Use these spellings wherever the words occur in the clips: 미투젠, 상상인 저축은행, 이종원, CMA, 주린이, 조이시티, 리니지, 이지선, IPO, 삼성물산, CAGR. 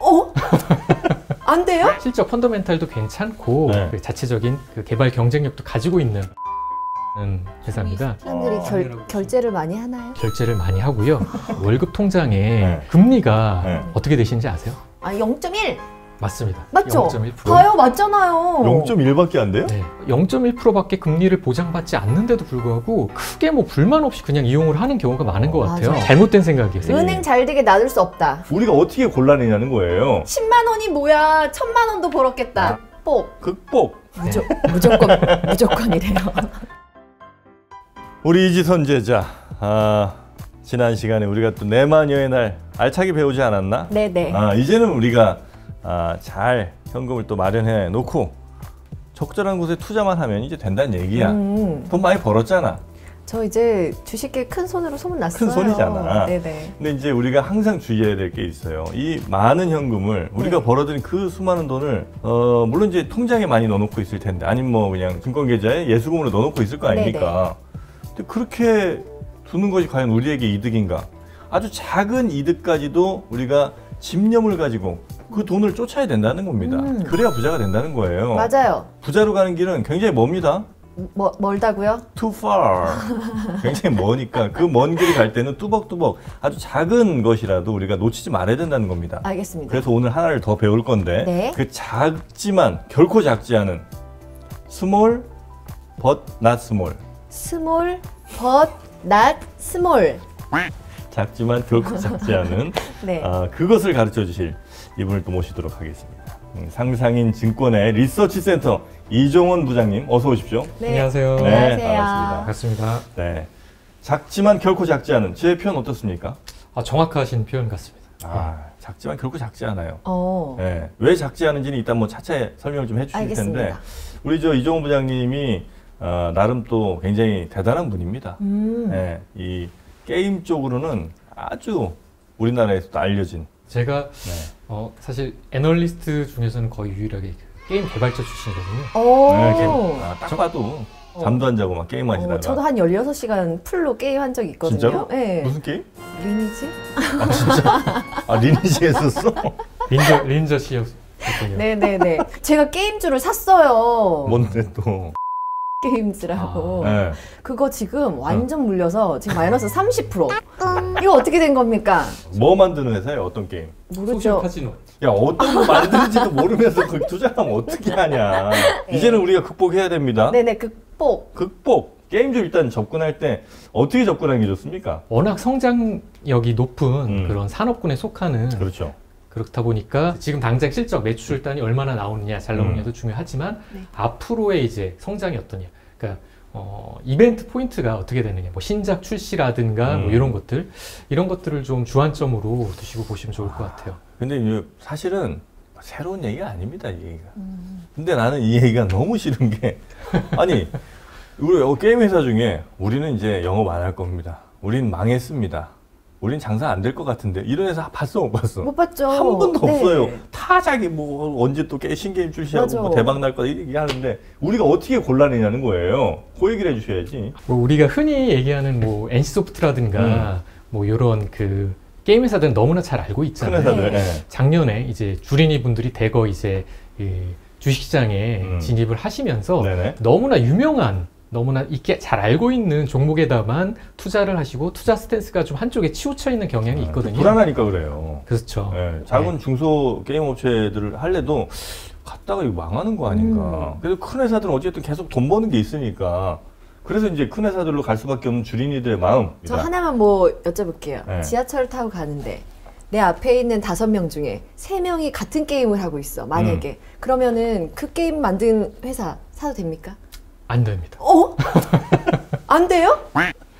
어? 안 돼요? 실적 펀더멘탈도 괜찮고 네. 그 자체적인 그 개발 경쟁력도 가지고 있는 회사입니다. 사람들이 결제를 많이 하나요? 결제를 많이 하고요. 월급 통장에 네. 금리가 네. 어떻게 되시는지 아세요? 아 0.1! 맞습니다. 맞죠? 0.1%. 다요 맞잖아요. 0.1밖에 안 돼요? 네. 0.1%밖에 금리를 보장받지 않는데도 불구하고 크게 뭐 불만 없이 그냥 이용을 하는 경우가 많은 것 같아요. 맞아. 잘못된 생각이에요. 은행 잘 되게 놔둘 수 없다. 우리가 어떻게 골라내냐는 거예요. 10만 원이 뭐야? 1000만 원도 벌었겠다. 극복. 극복. 네. 무조건이래요. 우리 이지 선제자. 지난 시간에 우리가 또 내 마녀의 날 알차게 배우지 않았나? 네네. 이제는 우리가 잘 현금을 또 마련해 놓고 적절한 곳에 투자만 하면 이제 된다는 얘기야. 돈 많이 벌었잖아. 저 이제 주식계 큰 손으로 소문났어요. 큰 손이잖아. 네네. 근데 이제 우리가 항상 주의해야 될 게 있어요. 이 많은 현금을 우리가 네. 벌어들인 그 수많은 돈을 물론 이제 통장에 많이 넣어놓고 있을 텐데 아니면 뭐 그냥 증권계좌에 예수금으로 넣어놓고 있을 거 아닙니까? 네네. 근데 그렇게 두는 것이 과연 우리에게 이득인가? 아주 작은 이득까지도 우리가 집념을 가지고 그 돈을 쫓아야 된다는 겁니다. 그래야 부자가 된다는 거예요. 맞아요. 부자로 가는 길은 굉장히 멉니다. 멀다고요? Too far. 굉장히 머니까 그 먼 길이 갈 때는 뚜벅뚜벅 아주 작은 것이라도 우리가 놓치지 말아야 된다는 겁니다. 알겠습니다. 그래서 오늘 하나를 더 배울 건데 네. 그 작지만 결코 작지 않은 small but not small. Small but not small. 작지만 결코 작지 않은 네. 그것을 가르쳐 주실 이분을 또 모시도록 하겠습니다. 상상인 증권의 리서치 센터 이종원 부장님 어서 오십시오. 네. 안녕하세요. 네, 안녕하세요. 반갑습니다. 네. 작지만 결코 작지 않은 제 표현 어떻습니까? 정확하신 표현 같습니다. 작지만 결코 작지 않아요. 네. 왜 작지 않은지는 일단 뭐 차차 설명을 좀 해주실 알겠습니다. 텐데 우리 저 이종원 부장님이 나름 또 굉장히 대단한 분입니다. 네. 이 게임 쪽으로는 아주 우리나라에서도 알려진 제가 네. 사실 애널리스트 중에서는 거의 유일하게 게임 개발자 출신이거든요. 네, 게임, 딱 봐도 잠도 안 자고 막 게임 하시다가 저도 한 16시간 풀로 게임 한 적이 있거든요. 진짜로? 네. 무슨 게임? 리니지? 아 진짜? 리니지 했었어? 린저 씨였군요. 네네네. 제가 게임즈를 샀어요. 뭔데 또? 게임즈라고. 네. 그거 지금 완전 물려서 지금 마이너스 30%. 이거 어떻게 된 겁니까? 뭐 만드는 회사예요? 어떤 게임? 모르죠. 소셜 카지노. 야 어떤 거 만드는지도 모르면서 그 투자하면 어떻게 하냐. 네. 이제는 우리가 극복해야 됩니다. 네네 극복. 극복. 게임즈 일단 접근할 때 어떻게 접근하는 게 좋습니까? 워낙 성장력이 높은 그런 산업군에 속하는. 그렇죠. 그렇다 보니까 지금 당장 실적 매출단이 얼마나 나오느냐 잘 나오느냐도 중요하지만 네. 앞으로의 이제 성장이 어떠냐 그러니까 이벤트 포인트가 어떻게 되느냐 뭐 신작 출시라든가 뭐 이런 것들을 좀 주안점으로 두시고 보시면 좋을 것 같아요. 근데 이제 사실은 새로운 얘기가 아닙니다 이 얘기가. 근데 나는 이 얘기가 너무 싫은 게 아니 우리 게임 회사 중에 우리는 이제 영업 안 할 겁니다. 우린 망했습니다. 우린 장사 안 될 것 같은데 이런 회사 봤어 못 봤어? 못 봤죠. 한 번도 네. 없어요. 다 자기 뭐 언제 또 신게임 출시하고 뭐 대박 날 거다 얘기하는데 우리가 어떻게 골라내냐는 거예요. 그 얘기를 해주셔야지. 뭐 우리가 흔히 얘기하는 뭐 NC소프트라든가 뭐 이런 그 게임 회사들은 너무나 잘 알고 있잖아요. 큰 회사들. 네. 작년에 이제 주린이 분들이 대거 이제 주식시장에 진입을 하시면서 네네. 너무나 있게 잘 알고 있는 종목에다만 투자를 하시고 투자 스탠스가 좀 한쪽에 치우쳐 있는 경향이 있거든요. 불안하니까 그래요. 그렇죠. 네, 작은 네. 중소 게임 업체들을 할래도 갔다가 이거 망하는 거 아닌가. 그래서 큰 회사들은 어쨌든 계속 돈 버는 게 있으니까 그래서 이제 큰 회사들로 갈 수밖에 없는 주린이들의 마음. 저 하나만 뭐 여쭤볼게요. 네. 지하철을 타고 가는데 내 앞에 있는 5명 중에 3명이 같은 게임을 하고 있어. 만약에 그러면은 그 게임 만든 회사 사도 됩니까? 안 됩니다. 어? 안 돼요?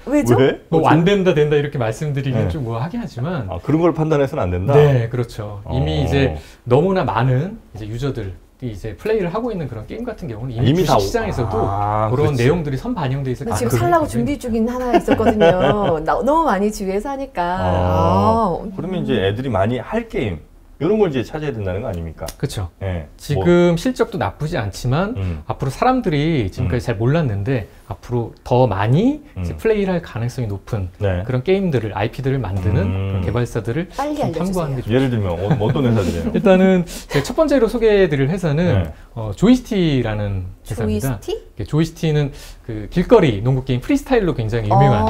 왜죠? 왜? 뭐 안 된다 이렇게 말씀드리긴 네. 좀 뭐 하긴 하지만 그런 걸 판단해서는 안 된다? 네, 그렇죠. 이미 이제 너무나 많은 이제 유저들이 이제 플레이를 하고 있는 그런 게임 같은 경우는 이미 시장에서도 그런 그렇지. 내용들이 선반영돼 있어서 지금 살라고 준비 중인 하나 있었거든요. 너무 많이 주위에서 하니까. 그러면 이제 애들이 많이 할 게임 이런 걸 이제 찾아야 된다는 거 아닙니까? 그렇죠. 예. 지금 뭐. 실적도 나쁘지 않지만 앞으로 사람들이 지금까지 잘 몰랐는데 앞으로 더 많이 이제 플레이를 할 가능성이 높은 네. 그런 게임들을, IP들을 만드는 그런 개발사들을 빨리 탐구하는 게 좋죠. 예를 들면 어떤 회사들이에요? 일단은 제가 첫 번째로 소개해드릴 회사는 네. 조이스티라는 회사입니다. 조이시티? 조이시티는 그 길거리 농구 게임 프리스타일로 굉장히 유명한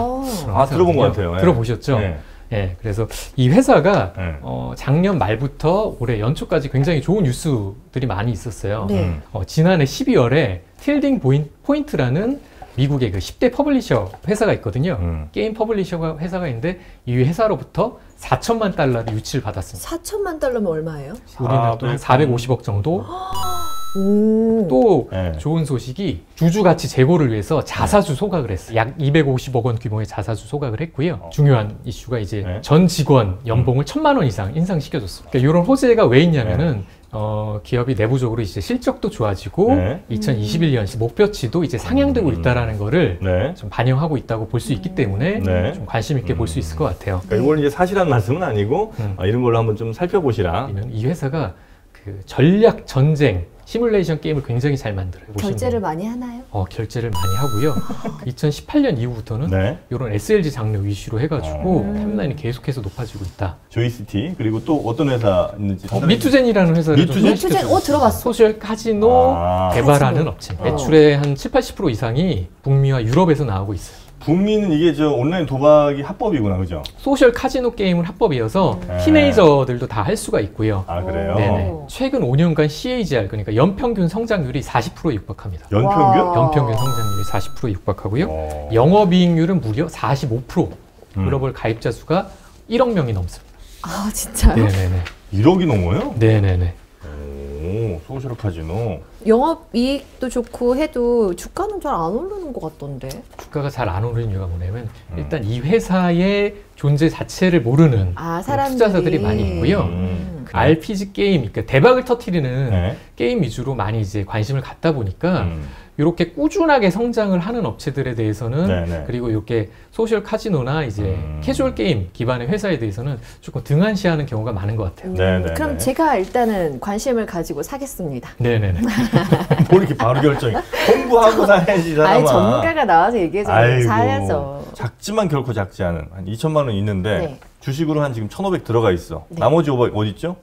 아, 들어본 것 같아요. 예. 들어보셨죠? 예. 예, 그래서 이 회사가 네. 작년 말부터 올해 연초까지 굉장히 좋은 뉴스들이 많이 있었어요. 네. 지난해 12월에 틸딩 포인트라는 미국의 그 10대 퍼블리셔 회사가 있거든요. 게임 퍼블리셔 회사가 있는데 이 회사로부터 4천만 달러를 유치를 받았습니다. 4천만 달러면 얼마예요? 우리나라도 한 450억 정도. 또 네. 좋은 소식이 주주가치 재고를 위해서 자사주 소각을 했어요. 약 250억 원 규모의 자사주 소각을 했고요. 중요한 이슈가 이제 네. 전 직원 연봉을 1,000만 원 이상 인상시켜줬습니다. 그러니까 이런 호재가 왜 있냐면은 네. 기업이 내부적으로 이제 실적도 좋아지고 네. 2021년 목표치도 이제 상향되고 있다라는 거를 네. 좀 반영하고 있다고 볼 수 있기 때문에 네. 좀 관심 있게 볼 수 있을 것 같아요. 그러니까 이건 이제 사실한 말씀은 아니고 이런 걸로 한번 좀 살펴보시라. 이 회사가 그 전략 전쟁 시뮬레이션 게임을 굉장히 잘 만들어요. 결제를 많이 하나요? 결제를 많이 하고요. 2018년 이후부터는 네. 이런 SLG 장르 위주로 해가지고 타임라인이 계속해서 높아지고 있다. 조이시티 그리고 또 어떤 회사인지 미투젠이라는 회사를 미투젠? 들어봤어. 소셜 카지노 개발하는 업체. 매출의 한 70~80% 이상이 북미와 유럽에서 나오고 있어요. 북미는 이게 저 온라인 도박이 합법이구나, 그죠? 소셜 카지노 게임은 합법이어서 티네이저들도 다 할 수가 있고요. 아, 그래요? 네네. 최근 5년간 CAGR, 그러니까 연평균 성장률이 40%에 육박합니다. 연평균? 와. 연평균 성장률이 40%에 육박하고요. 영업이익률은 무려 45%. 글로벌 가입자 수가 1억 명이 넘습니다. 아, 진짜요? 네네네. 1억이 넘어요? 네네네. 소셜 카지노. 영업이익도 좋고 해도 주가는 잘 안 오르는 것 같던데. 주가가 잘 안 오르는 이유가 뭐냐면 일단 이 회사의 존재 자체를 모르는 투자자들이 많이 있고요. RPG 게임, 그러니까 대박을 터뜨리는 네. 게임 위주로 많이 이제 관심을 갖다 보니까 이렇게 꾸준하게 성장을 하는 업체들에 대해서는 네네. 그리고 이렇게 소셜 카지노나 이제 캐주얼 게임 기반의 회사에 대해서는 조금 등한시하는 경우가 많은 것 같아요. 그럼 제가 일단은 관심을 가지고 사겠습니다. 네네네. 뭐 이렇게 바로 결정이. 공부하고 사야지 사람아. 아니 전문가가 나와서 얘기해서 사야죠. 작지만 결코 작지 않은 한 2천만 원 있는데 네. 주식으로 한 지금 1,500 들어가 있어. 네. 나머지 500 어디 있죠?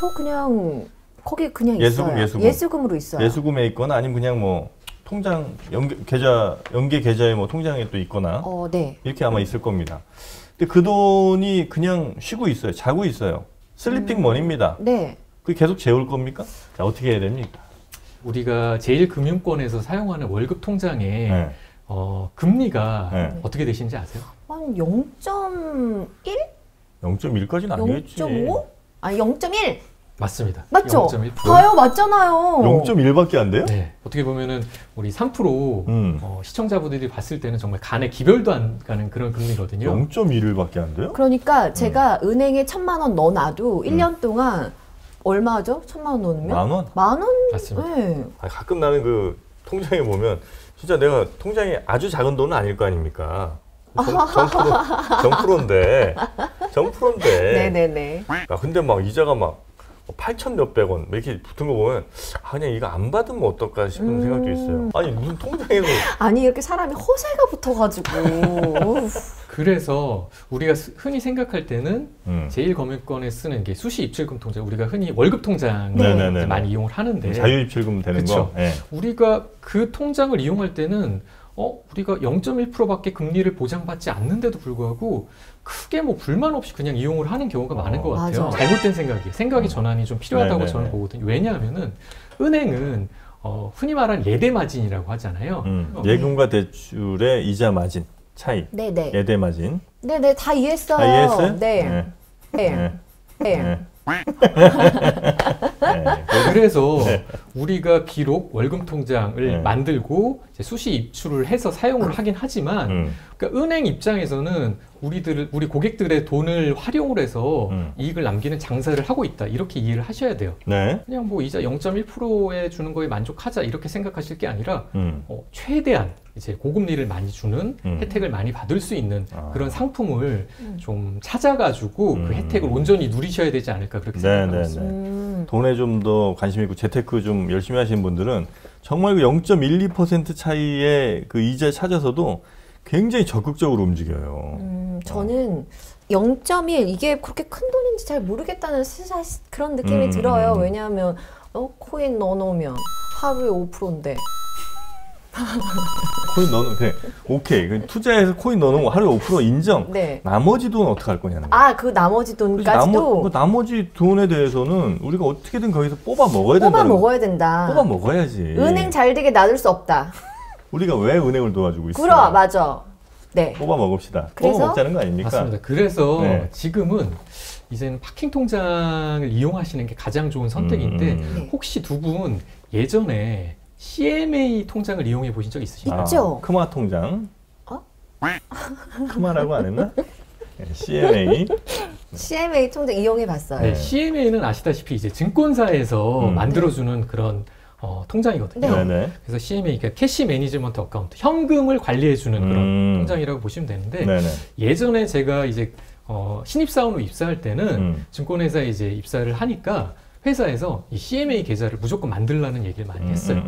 저 그냥 거기 그냥 예수금, 있어요. 예수금으로 있어요. 예수금에 있거나 아니면 그냥 뭐 통장 연계 계좌에 뭐 통장에 또 있거나 네. 이렇게 아마 있을 겁니다. 근데 그 돈이 그냥 쉬고 있어요. 자고 있어요. 슬리핑 머니입니다. 네. 그게 계속 재울 겁니까? 자, 어떻게 해야 됩니까? 우리가 제1금융권에서 사용하는 월급 통장에 네. 금리가 네. 어떻게 되시는지 아세요? 한 0.1? 0.1까지는 아니겠지. 0.5? 아니 0.1! 맞습니다. 맞죠? 0.1%. 다요, 맞잖아요. 0.1밖에 안 돼요? 네. 어떻게 보면은 우리 3% 시청자분들이 봤을 때는 정말 간에 기별도 안 가는 그런 금리거든요. 0.1밖에 안 돼요? 그러니까 제가 은행에 1,000만 원 넣어놔도 1년 동안 얼마죠? 1,000만 원 넣으면? 10,000원? 10,000원? 맞습니다. 네. 가끔 나는 그 통장에 보면 진짜 내가 통장에 아주 작은 돈은 아닐 거 아닙니까? 정프로인데. 네네네. 아, 근데 막 이자가 막 8,000몇백 원 이렇게 붙은 거 보면 그냥 이거 안 받으면 어떨까 싶은 생각도 있어요. 아니 무슨 통장에서 아니 이렇게 사람이 허세가 붙어가지고 그래서 우리가 흔히 생각할 때는 제1금융권에 쓰는 게 수시입출금 통장, 우리가 흔히 월급 통장을 네. 많이 이용을 하는데 자유입출금 되는 그쵸? 거 네. 우리가 그 통장을 이용할 때는 우리가 0.1%밖에 금리를 보장받지 않는데도 불구하고 크게 뭐 불만 없이 그냥 이용을 하는 경우가 많은 것 같아요. 맞아. 잘못된 생각이 전환이 좀 필요하다고 네네네. 저는 보거든요. 왜냐하면은 은행은 흔히 말하는 예대 마진이라고 하잖아요. 예금과 대출의 이자 마진 차이. 네네. 예대 마진. 네네 다 이해했어요. 다 이해했어요? 네. 네. 그래서 우리가 비록 월급 통장을 만들고 이제 수시 입출을 해서 사용을 하긴 하지만 그러니까 은행 입장에서는 우리 고객들의 돈을 활용을 해서 이익을 남기는 장사를 하고 있다, 이렇게 이해를 하셔야 돼요. 네. 그냥 뭐 이자 0.1%에 주는 거에 만족하자 이렇게 생각하실 게 아니라 최대한 이제 고금리를 많이 주는 혜택을 많이 받을 수 있는 그런 상품을 좀 찾아가지고 그 혜택을 온전히 누리셔야 되지 않을까 그렇게 생각하고 있습니다. 돈에 좀 더 관심 있고 재테크 좀 열심히 하시는 분들은 정말 그 0.12% 차이의 그 이자 찾아서도 굉장히 적극적으로 움직여요. 저는 0.1 이게 그렇게 큰 돈인지 잘 모르겠다는 그런 느낌이 들어요. 왜냐하면 코인 넣어놓으면 하루에 5%인데 코인 넣어놓으면 돼. 오케이. 투자해서 코인 넣어놓으면 하루에 5% 인정. 네. 나머지 돈 어떻게 할 거냐는 거예요. 아, 그 나머지 돈까지도? 나머지 돈에 대해서는 우리가 어떻게든 거기서 뽑아 먹어야 된다. 뽑아 먹어야지. 은행 잘 되게 놔둘 수 없다. 우리가 왜 은행을 도와주고 있어요? 그럼 맞아. 네. 뽑아 먹읍시다. 그래서? 뽑아 먹자는 거 아닙니까? 맞습니다. 그래서 네. 지금은 이제는 파킹 통장을 이용하시는 게 가장 좋은 선택인데 혹시 두 분 예전에 CMA 통장을 이용해 보신 적 있으신가요? 있죠. 아, 크마 통장. 어? 크마라고 안 했나? 네, CMA 통장 이용해 봤어요. 네, CMA는 아시다시피 이제 증권사에서 만들어주는 그런 통장이거든요. 네네. 그래서 CMA, 그러니까 캐시 매니지먼트 어카운트, 현금을 관리해주는 그런 통장이라고 보시면 되는데 네네. 예전에 제가 이제 신입사원으로 입사할 때는 증권회사에 이제 입사를 하니까 회사에서 이 CMA 계좌를 무조건 만들라는 얘기를 많이 했어요.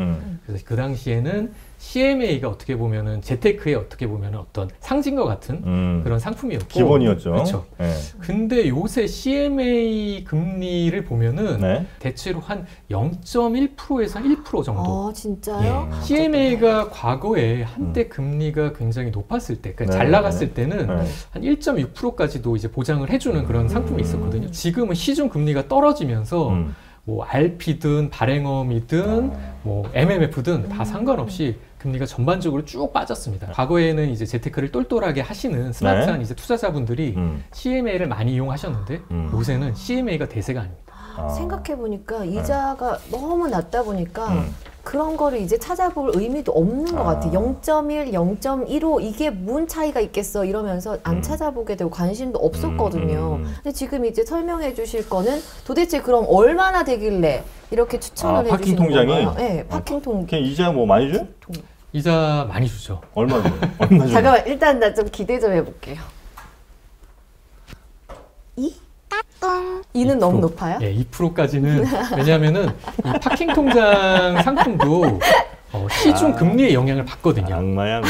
그래서 그 당시에는 CMA가 어떻게 보면은 재테크에 어떻게 보면은 어떤 상징과 같은 그런 상품이었고 기본이었죠. 그렇죠. 네. 근데 요새 CMA 금리를 보면은 네. 대체로 한 0.1%에서 1% 정도. 아, 진짜요? 예. CMA가 과거에 한때 금리가 굉장히 높았을 때, 그러니까 네. 잘 나갔을 때는 네. 한 1.6%까지도 이제 보장을 해주는 그런 상품이 있었거든요. 지금은 시중 금리가 떨어지면서 뭐 RP든 발행어음이든 뭐 MMF든 다 상관없이 금리가 전반적으로 쭉 빠졌습니다. 과거에는 이제 재테크를 똘똘하게 하시는 스마트한 네. 이제 투자자분들이 CMA를 많이 이용하셨는데 요새는 CMA가 대세가 아닙니다. 아. 생각해보니까 이자가 너무 낮다 보니까 그런 거를 이제 찾아볼 의미도 없는 것 같아요. 0.1, 0.15 이게 뭔 차이가 있겠어 이러면서 안 찾아보게 되고 관심도 없었거든요. 근데 지금 이제 설명해 주실 거는 도대체 그럼 얼마나 되길래 이렇게 추천을 해주시는 건가요? 파킹 통장이? 네, 파킹 통장. 이자 뭐 많이 줘요? 이자 많이 주죠. 얼마 줘요? 잠깐만, 일단 나 좀 기대 좀 해볼게요. 2? 2는 2%, 너무 높아요? 예, 2%까지는 왜냐하면은 이 파킹 통장 상품도 시중 금리의 영향을 받거든요. 악마야, 악마.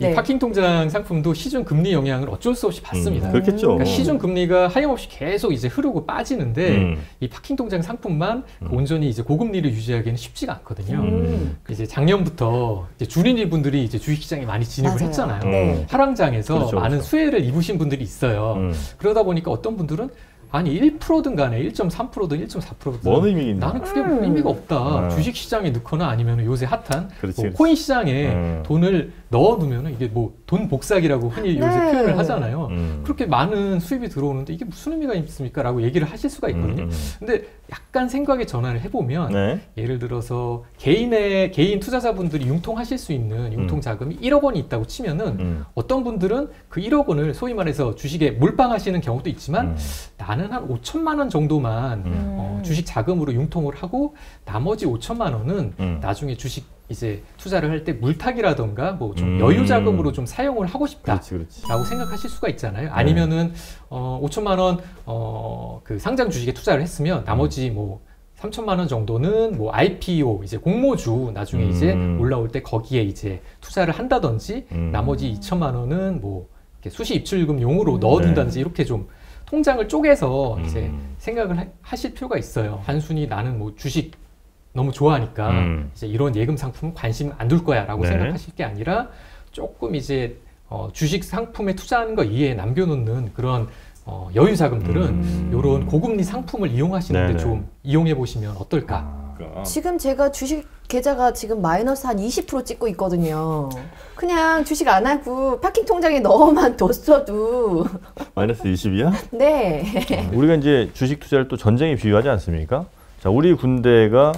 이 네. 파킹 통장 상품도 시중 금리 영향을 어쩔 수 없이 받습니다. 그렇겠죠. 그러니까 시중 금리가 하염없이 계속 이제 흐르고 빠지는데 이 파킹 통장 상품만 온전히 이제 고금리를 유지하기는 쉽지가 않거든요. 이제 작년부터 이제 주린이분들이 이제 주식시장에 많이 진입을 맞아요. 했잖아요. 네. 하락장에서 그렇죠, 많은 그렇죠. 수혜를 입으신 분들이 있어요. 그러다 보니까 어떤 분들은 아니 1%든 간에 1.3%든 1.4%든 뭔 의미인가? 나는 그게 의미가 없다. 주식시장에 넣거나 아니면 요새 핫한 뭐 코인 시장에 돈을 넣어두면 이게 뭐 돈 복사기라고 흔히 요새 표현을 하잖아요. 그렇게 많은 수입이 들어오는데 이게 무슨 의미가 있습니까? 라고 얘기를 하실 수가 있거든요. 근데 약간 생각의 전환을 해보면 네. 예를 들어서 개인 투자자분들이 융통하실 수 있는 융통자금이 1억 원이 있다고 치면은 어떤 분들은 그 1억 원을 소위 말해서 주식에 몰빵하시는 경우도 있지만 나는 한 5천만 원 정도만 주식 자금으로 융통을 하고 나머지 5천만 원은 나중에 주식 이제 투자를 할 때 물타기라던가 뭐 좀 여유 자금으로 좀 사용을 하고 싶다라고 생각하실 수가 있잖아요. 아니면은 5천만 원 그 상장 주식에 투자를 했으면 나머지 뭐 3천만 원 정도는 뭐 IPO 이제 공모주 나중에 이제 올라올 때 거기에 이제 투자를 한다든지 나머지 2천만 원은 뭐 이렇게 수시 입출금 용으로 넣어둔다든지 네. 이렇게 좀 통장을 쪼개서 이제 생각을 하실 필요가 있어요. 단순히 나는 뭐 주식 너무 좋아하니까 이제 이런 예금 상품은 관심 안 둘 거야 라고 네. 생각하실 게 아니라 조금 이제 주식 상품에 투자하는 거 이외에 남겨놓는 그런 여유 자금들은 이런 고금리 상품을 이용하시는데 네네. 좀 이용해 보시면 어떨까. 지금 제가 주식 계좌가 지금 마이너스 한 20% 찍고 있거든요. 그냥 주식 안 하고 파킹 통장에 넣어만 뒀어도 마이너스 20이야? 네. 우리가 이제 주식 투자를 또 전쟁에 비유하지 않습니까? 자, 우리 군대가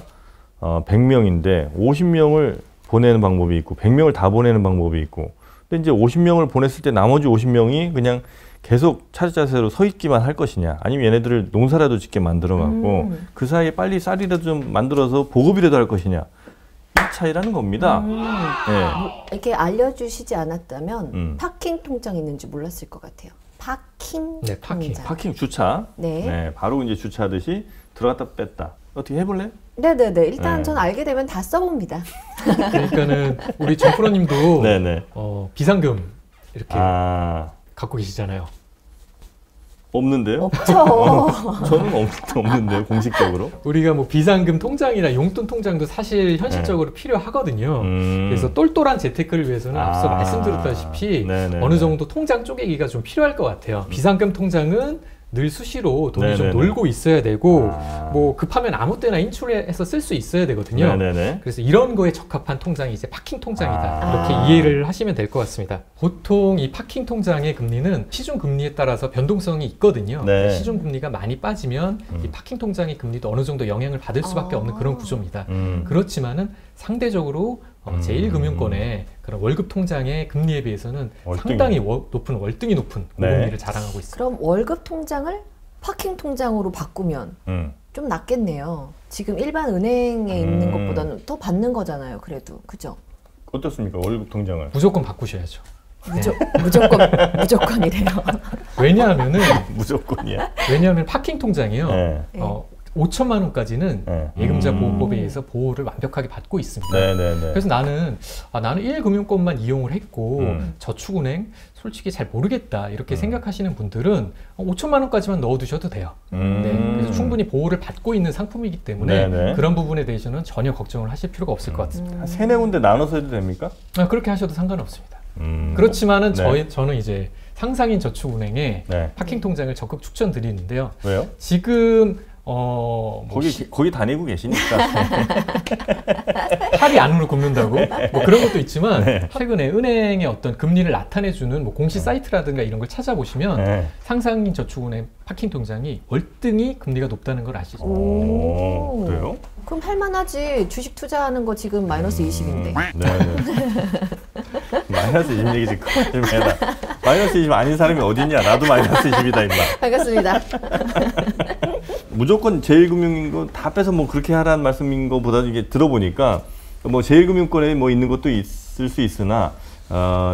100명인데 50명을 보내는 방법이 있고 100명을 다 보내는 방법이 있고 근데 이제 50명을 보냈을 때 나머지 50명이 그냥 계속 차지 자세로 서 있기만 할 것이냐, 아니면 얘네들을 농사라도 짓게 만들어갖고 그 사이에 빨리 쌀이라도 좀 만들어서 보급이라도 할 것이냐, 이 차이라는 겁니다. 네. 이렇게 알려주시지 않았다면 파킹 통장 있는지 몰랐을 것 같아요. 파킹, 네, 파킹 통장. 파킹 주차. 네. 네, 바로 이제 주차하듯이 들어갔다 뺐다. 어떻게 해볼래? 네네네. 일단 전 알게 되면 다 써봅니다. 그러니까는 우리 정 프로님도 비상금 이렇게 갖고 계시잖아요. 없는데요? 없죠. 저는 없는데요, 공식적으로. 우리가 뭐 비상금 통장이나 용돈 통장도 사실 현실적으로 필요하거든요. 그래서 똘똘한 재테크를 위해서는 앞서 말씀드렸다시피 어느 정도 통장 쪼개기가 좀 필요할 것 같아요. 비상금 통장은 늘 수시로 돈이 좀 놀고 있어야 되고 뭐 급하면 아무 때나 인출해서 쓸 수 있어야 되거든요. 그래서 이런 거에 적합한 통장이 이제 파킹 통장이다, 이렇게 이해를 하시면 될 것 같습니다. 보통 이 파킹 통장의 금리는 시중 금리에 따라서 변동성이 있거든요. 시중 금리가 많이 빠지면 이 파킹 통장의 금리도 어느 정도 영향을 받을 수밖에 없는 그런 구조입니다. 그렇지만은 상대적으로 제1금융권의 그런 월급 통장의 금리에 비해서는 월등히. 상당히 월등히 높은 공공리를 자랑하고 있습니다. 그럼 월급 통장을 파킹 통장으로 바꾸면 좀 낫겠네요. 지금 일반 은행에 있는 것보다는 더 받는 거잖아요, 그래도. 그죠? 어떻습니까, 월급 통장을? 무조건 바꾸셔야죠. 무조건이래요. 왜냐하면은 무조건이야. 왜냐하면 파킹 통장이요. 5천만 원까지는 예금자 보호법에 의해서 보호를 완벽하게 받고 있습니다. 그래서 나는 1금융권만 이용을 했고 저축은행 솔직히 잘 모르겠다, 이렇게 생각하시는 분들은 5천만 원까지만 넣어두셔도 돼요. 그래서 충분히 보호를 받고 있는 상품이기 때문에 그런 부분에 대해서는 전혀 걱정을 하실 필요가 없을 것 같습니다. 한 3-4군데 나눠서 해도 됩니까? 그렇게 하셔도 상관없습니다. 그렇지만은 저는 이제 상상인 저축은행에 파킹 통장을 적극 추천드리는데요. 왜요? 지금 거기 다니고 계시니까. 팔이 안으로 굽는다고? 뭐 그런 것도 있지만, 최근에 은행의 어떤 금리를 나타내주는 뭐 공시 사이트라든가 이런 걸 찾아보시면, 상상인 저축은행 파킹 통장이 월등히 금리가 높다는 걸 아시죠? 그래요? 그럼 할만하지. 주식 투자하는 거 지금 마이너스 20인데. 마이너스 20 얘기 지금 그만해라. 마이너스 20 아닌 사람이 어딨냐? 나도 마이너스 20이다, 임마. 반갑습니다. 무조건 제1금융권 다 빼서 뭐 그렇게 하라는 말씀인 것보다는 이게 들어보니까 뭐 제1금융권에 뭐 있는 것도 있을 수 있으나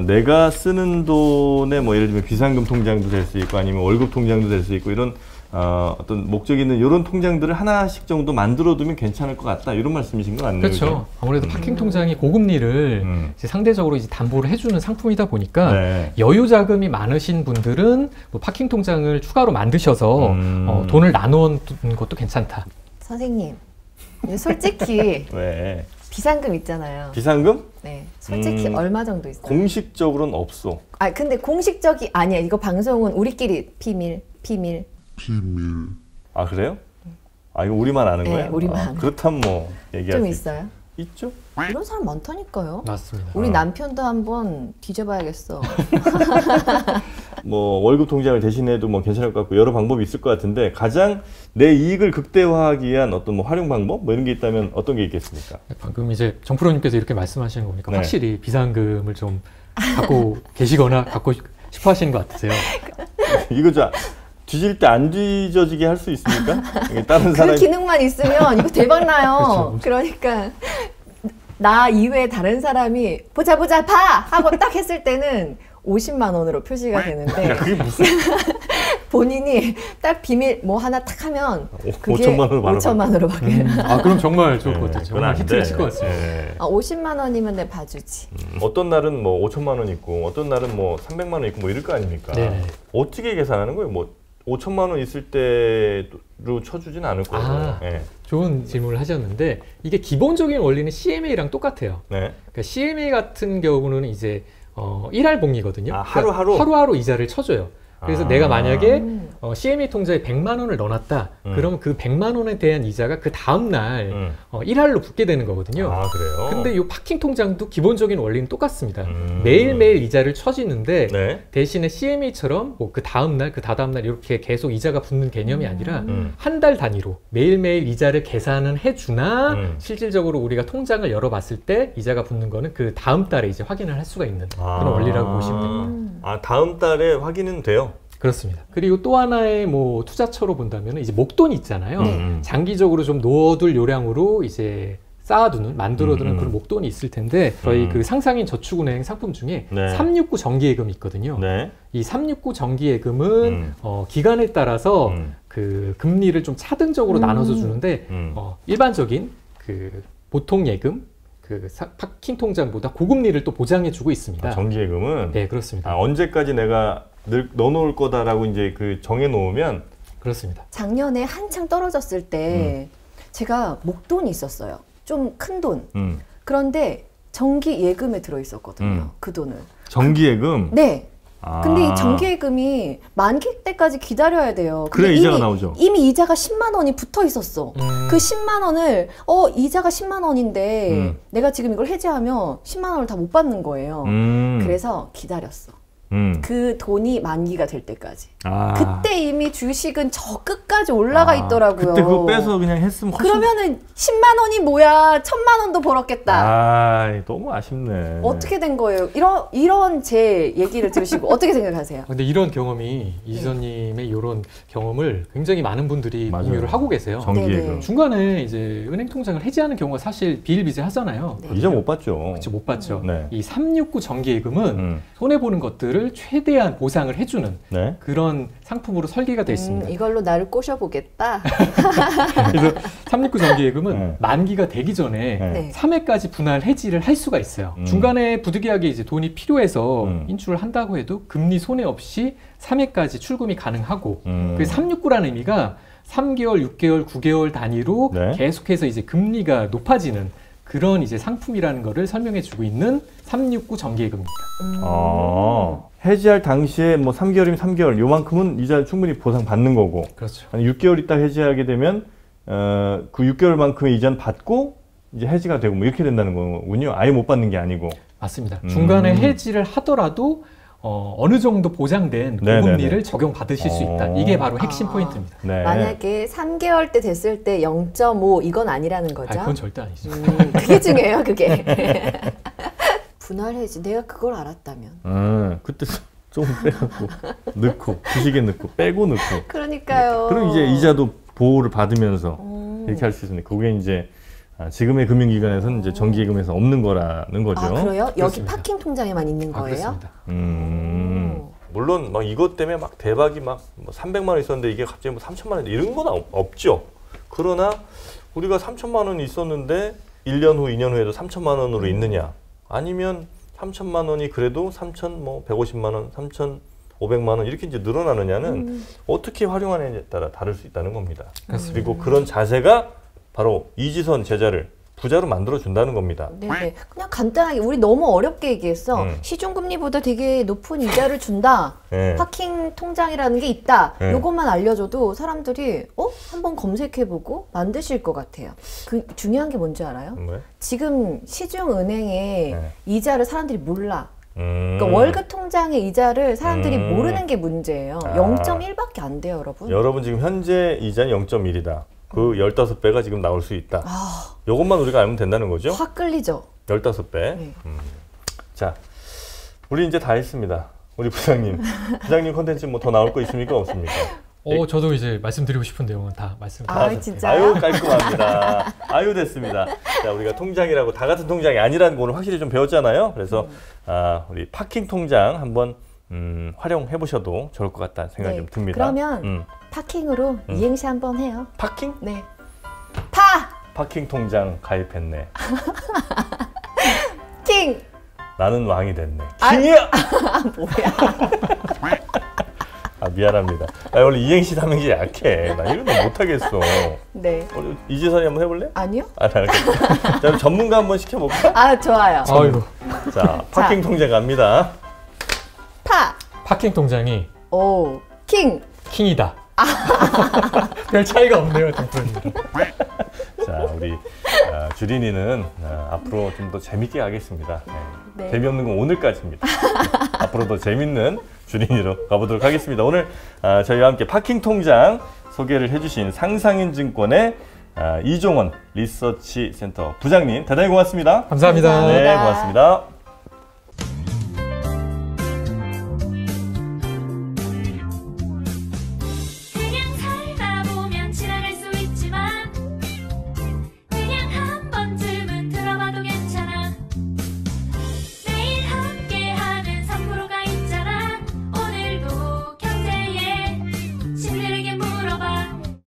내가 쓰는 돈에 뭐 예를 들면 비상금 통장도 될 수 있고 아니면 월급 통장도 될 수 있고 이런 어떤 목적이 있는 이런 통장들을 하나씩 정도 만들어두면 괜찮을 것 같다, 이런 말씀이신 것 같네요. 그렇죠. 그게? 아무래도 파킹 통장이 고금리를 이제 상대적으로 이제 담보를 해주는 상품이다 보니까 여유 자금이 많으신 분들은 뭐 파킹 통장을 추가로 만드셔서 돈을 나누는 것도 괜찮다. 선생님, 솔직히 왜? 비상금 있잖아요. 비상금? 네. 솔직히 얼마 정도 있어요? 공식적으로는 없어. 아, 근데 공식적이 아니야. 이거 방송은 우리끼리 비밀. 아, 그래요? 아, 이거 우리만 아는 거예요? 네, 우리만. 그렇다면 뭐 얘기할 수 있어요? 있죠? 이런 사람 많다니까요. 맞습니다. 우리 남편도 한번 뒤져봐야겠어. 뭐 월급 통장을 대신해도 뭐 괜찮을 것 같고 여러 방법이 있을 것 같은데, 가장 내 이익을 극대화하기 위한 어떤 뭐 활용 방법 뭐 이런 게 있다면 어떤 게 있겠습니까? 방금 이제 정 프로님께서 이렇게 말씀하시는 거 보니까 확실히 비상금을 좀 갖고 계시거나 갖고 싶어 하시는 것 같으세요. 이거 자. 뒤질 때 안 뒤져지게 할 수 있습니까? 다른 사람이... 그 기능만 있으면 이거 대박 나요. 그러니까 나 이외에 다른 사람이 보자 봐! 하고 딱 했을 때는 50만 원으로 표시가 되는데. 야, 그게 무슨... 본인이 딱 비밀 뭐 하나 딱 하면 그게 5천만 원으로 받게. 아, 그럼 정말 좋을 것 같아요. 정말 히트를 칠 것 같습니다. 50만 원이면 내 봐주지. 어떤 날은 뭐 5천만 원 있고 어떤 날은 뭐 300만 원 있고 뭐 이럴 거 아닙니까? 어떻게 계산하는 거예요? 뭐 5천만 원 있을 때로 쳐주진 않을 거예요. 좋은 질문을 하셨는데, 이게 기본적인 원리는 CMA랑 똑같아요. 그러니까 CMA 같은 경우는 이제 일할 복리거든요. 하루하루 이자를 쳐줘요. 그래서 내가 만약에 CMA 통장에 100만 원을 넣어놨다. 그러면 그 100만 원에 대한 이자가 그 다음날 1할로 붙게 되는 거거든요. 아, 그래요? 근데 이 파킹 통장도 기본적인 원리는 똑같습니다. 매일매일 이자를 쳐지는데 네? 대신에 CMA처럼 뭐 그 다음날, 그 다다음날 이렇게 계속 이자가 붙는 개념이 아니라 한 달 단위로 매일매일 이자를 계산은 해주나 실질적으로 우리가 통장을 열어봤을 때 이자가 붙는 거는 그 다음 달에 이제 확인을 할 수가 있는 그런 원리라고 보시면 됩니다. 아, 다음 달에 확인은 돼요? 그렇습니다. 그리고 또 하나의 뭐 투자처로 본다면 이제 목돈이 있잖아요. 장기적으로 좀 놓아둘 요량으로 이제 쌓아두는, 만들어두는 그런 목돈이 있을 텐데 저희 그 상상인 저축은행 상품 중에 네. 369 정기예금이 있거든요. 네. 이 369 정기예금은 기간에 따라서 그 금리를 좀 차등적으로 나눠서 주는데 일반적인 그 보통 예금 그 파킹 통장보다 고금리를 또 보장해주고 있습니다. 아, 정기예금은? 네, 그렇습니다. 아, 언제까지 내가 넣어놓을 거다라고 이제 그 정해놓으면? 그렇습니다. 작년에 한창 떨어졌을 때 제가 목돈이 있었어요. 좀 큰 돈. 그런데 정기예금에 들어있었거든요. 그 돈을. 정기예금? 네. 아. 근데 이 정기예금이 만기 때까지 기다려야 돼요. 그래 이자가 나오죠. 이미 이자가 10만 원이 붙어 있었어. 그 10만 원을 이자가 10만 원인데 내가 지금 이걸 해지하면 10만 원을 다 못 받는 거예요. 그래서 기다렸어. 그 돈이 만기가 될 때까지. 아. 그때 이미 주식은 저 끝까지 올라가 있더라고요. 그때 그거 빼서 그냥 했으면 훨씬... 그러면은 10만 원이 뭐야, 1000만 원도 벌었겠다. 아, 너무 아쉽네. 어떻게 된 거예요? 이런 제 얘기를 들으시고 어떻게 생각하세요? 근데 이런 경험이 이지선님의 이런 경험을 굉장히 많은 분들이 맞아요. 공유를 하고 계세요. 정기예금. 중간에 이제 은행 통장을 해지하는 경우가 사실 비일비재하잖아요. 네. 이자 못 받죠. 그렇죠, 못 받죠. 네. 이 369 정기예금은 손해 보는 것들을 최대한 보상을 해주는 네? 그런 상품으로 설계가 되어 있습니다. 이걸로 나를 꼬셔보겠다. 그래서 369 정기예금은 네. 만기가 되기 전에 네. 3회까지 분할 해지를 할 수가 있어요. 중간에 부득이하게 이제 돈이 필요해서 인출을 한다고 해도 금리 손해 없이 3회까지 출금이 가능하고 그 369라는 의미가 3개월, 6개월, 9개월 단위로 네? 계속해서 이제 금리가 높아지는 그런 이제 상품이라는 거를 설명해주고 있는 369 정기예금입니다. 아, 해지할 당시에 뭐 3개월이면 3개월 요만큼은 이자 충분히 보상받는 거고 그렇죠. 한 6개월 있다 해지하게 되면 그 6개월만큼의 이자는 받고 이제 해지가 되고 뭐 이렇게 된다는 거군요. 아예 못 받는 게 아니고. 맞습니다. 중간에 해지를 하더라도 어느 정도 보장된 고금리를 적용받으실 수 있다. 이게 바로 핵심 포인트입니다. 네. 만약에 3개월 때 됐을 때 0.5 이건 아니라는 거죠? 그건 절대 아니죠. 그게 중요해요, 그게. 분할 해지, 내가 그걸 알았다면. 그때 좀 빼고 넣고, 주식에 넣고, 빼고 넣고. 그러니까요. 그럼 이제 이자도 보호를 받으면서 이렇게 할 수 있으니까 그게 이제 지금의 금융기관에서는 이제 정기예금에서 없는 거라는 거죠. 아, 그래요? 여기 그렇습니다. 파킹 통장에만 있는 거예요? 그렇습니다. 물론 막 이것 때문에 막 대박이 막 300만 원 있었는데 이게 갑자기 뭐 3천만 원 이런 건 없죠. 그러나 우리가 3천만 원이 있었는데 1년 후, 2년 후에도 3천만 원으로 있느냐? 아니면 3천만 원이 그래도 3,150만 원, 3,500만 원 이렇게 이제 늘어나느냐는 어떻게 활용하느냐에 따라 다를 수 있다는 겁니다. 그리고 그런 자세가 바로 이지선 제자를 부자로 만들어준다는 겁니다. 네, 그냥 간단하게 우리 너무 어렵게 얘기했어. 시중금리보다 되게 높은 이자를 준다. 네. 파킹 통장이라는 게 있다. 요것만 알려줘도 사람들이 한번 검색해보고 만드실 것 같아요. 그 중요한 게 뭔지 알아요? 네. 지금 시중은행에 이자를 사람들이 몰라. 그러니까 월급 통장의 이자를 사람들이 모르는 게 문제예요. 0.1밖에 안 돼요, 여러분. 여러분 지금 현재 이자는 0.1이다. 그 15배가 지금 나올 수 있다. 요것만 우리가 알면 된다는 거죠? 확 끌리죠. 15배. 네. 자, 우리 이제 다 했습니다. 우리 부장님. 부장님 콘텐츠 뭐 더 나올 거 있습니까? 없습니까? 저도 이제 말씀드리고 싶은 내용은 다 말씀드렸습니다. 진짜요? 아유, 깔끔합니다. 아유, 됐습니다. 자, 우리가 통장이라고 다 같은 통장이 아니라는 거를 확실히 좀 배웠잖아요. 그래서 우리 파킹 통장 한번 활용해 보셔도 좋을 것 같다는 생각이 좀 듭니다. 그러면 파킹으로 이행시 한번 해요. 파킹? 네. 파킹 통장 가입했네. 킹! 나는 왕이 됐네. 킹이야! 뭐야. 미안합니다. 원래 이행시 삼행시 약해. 나 이런 거 못하겠어. 네. 이지선이 한번 해볼래? 아니요. 알겠습니다. 자, 전문가 한번 시켜볼까? 아, 좋아요. 아이고. 자, 파킹 통장 갑니다. 파킹 통장이 오, 킹! 킹이다. 별 차이가 없네요, 대표님. 자, 우리 주린이는 앞으로 좀 더 재밌게 하겠습니다. 네. 재미없는 건 오늘까지입니다. 앞으로도 재밌는 주린이로 가보도록 하겠습니다. 오늘 저희와 함께 파킹 통장 소개를 해주신 상상인증권의 이종원 리서치센터 부장님, 대단히 고맙습니다. 감사합니다. 네, 고맙습니다.